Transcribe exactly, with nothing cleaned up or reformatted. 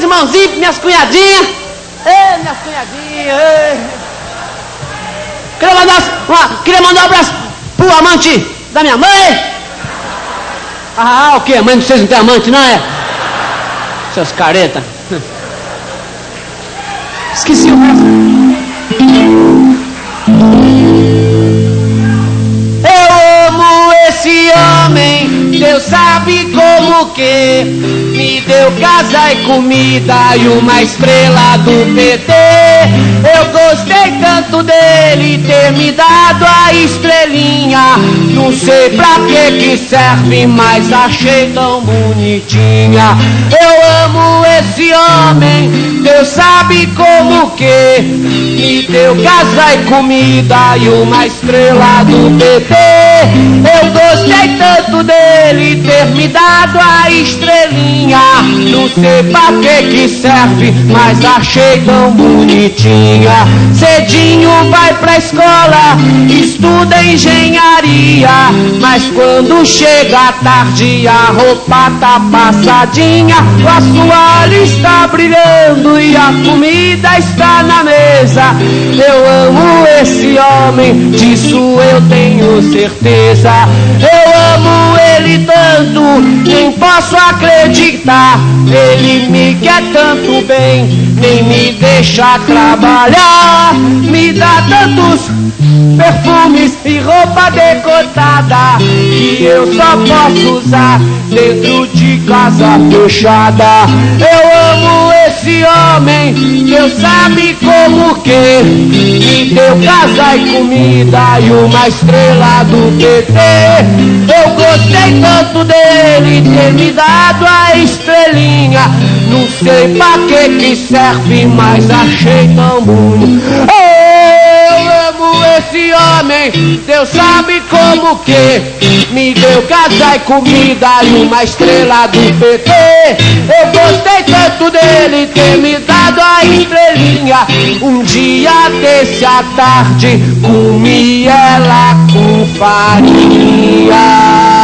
Irmãozinho, minhas cunhadinhas. Ei, minhas cunhadinhas. Ei. Queria mandar, ó, queria mandar um abraço pro amante da minha mãe. Ah, o que? A mãe de vocês não tem amante, não é? Seus caretas. Esqueci o resto. Eu amo esse homem, Deus sabe como que. Me deu casa e comida e uma estrela do P T. Eu gostei tanto dele ter me dado a estrelinha. Não sei pra que que serve, mas achei tão bonitinha. Eu amo esse homem, Deus sabe como que. Me deu casa e comida e uma estrela do P T. Eu gostei tanto dele ter me dado a estrelinha. Não sei pra que que serve, mas achei tão bonitinha. Cedinho vai pra escola, estuda engenharia, mas quando chega tarde a roupa tá passadinha. O assoalho está brilhando e a comida está na mesa. Eu amo esse homem, disso eu tenho certeza. Eu amo ele tanto, nem posso acreditar. Ele me quer tanto bem, nem me deixa trabalhar. Me dá tantos perfumes e roupa decotada que eu só posso usar dentro de casa fechada. Eu amo esse homem, Deus sabe como que. Me deu casa e comida e uma estrela do P T. Eu gostei tanto dele ter me dado a estrelinha. Não sei pra que que serve, mas achei tão bonito. Eu amo esse homem, Deus sabe como que. Me deu casa e comida e uma estrela do P T. Eu gostei tanto dele ter me dado a estrelinha. Um dia desse à tarde comi ela com farinha.